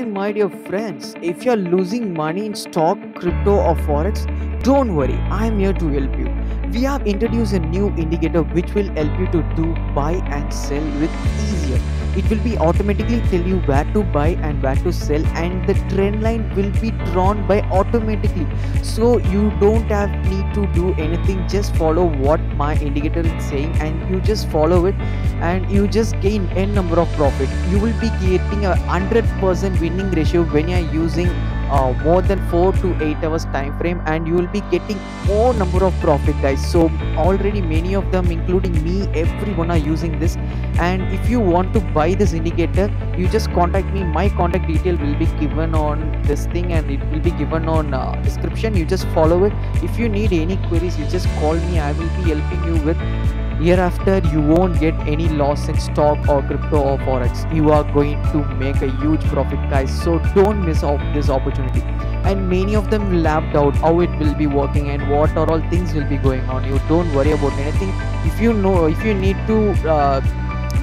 time, my dear friends, if you're losing money in stock, crypto or forex, don't worry, I'm here to help you. We have introduced a new indicator which will help you to do buy and sell with easier. It will be automatically tell you where to buy and where to sell, and the trend line will be drawn by automatically. So you don't have need to do anything, just follow what my indicator is saying and you just follow it and you just gain n number of profit. You will be getting a 100% winning ratio when you are using more than 4 to 8 hours time frame, and you will be getting more number of profit, guys. So already many of them, including me, everyone are using this. And if you want to buy this indicator, you just contact me. My contact detail will be given on this thing and it will be given on description. You just follow it. If you need any queries, you just call me. I will be helping you with. Hereafter, you won't get any loss in stock or crypto or forex. You are going to make a huge profit, guys, so don't miss out this opportunity. And many of them will have doubt how it will be working and what are all things will be going on. You don't worry about anything. If you need to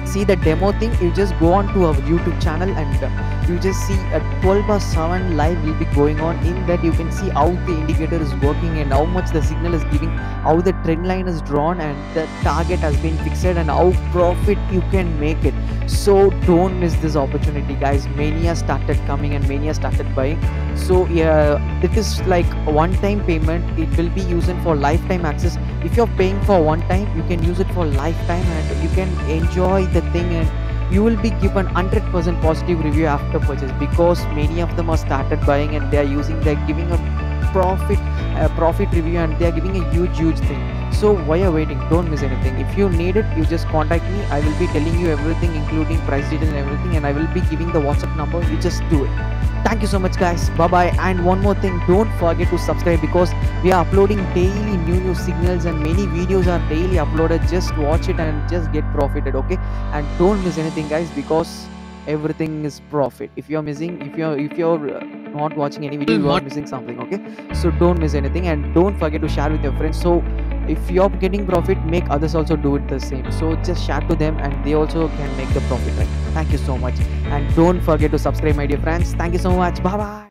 see the demo thing, you just go on to our YouTube channel and you just see a 12/7 live will be going on. In that you can see how the indicator is working and how much the signal is giving, how the trend line is drawn and the target has been fixed and how profit you can make it. So don't miss this opportunity, guys. Many have started coming and many have started buying. So yeah, it is like a one-time payment. It will be used for lifetime access. If you're paying for one time, you can use it for lifetime and you can enjoy the thing, and you will be given 100% positive review after purchase, because many of them are started buying and they are using, they're giving a profit review and they are giving a huge thing. So why are waiting? Don't miss anything. If you need it, you just contact me. I will be telling you everything, including price detail and everything, and I will be giving the WhatsApp number. You just do it. Thank you so much, guys. Bye bye. And one more thing, don't forget to subscribe, because we are uploading daily new signals and many videos are daily uploaded. Just watch it and just get profited, okay? And don't miss anything, guys, because everything is profit. If you are missing, if you're not watching any video, you are missing something, okay? So don't miss anything, and don't forget to share with your friends. So if you're getting profit, make others also do it the same. So just share to them and they also can make the profit, right? Thank you so much, and don't forget to subscribe, my dear friends. Thank you so much. Bye bye.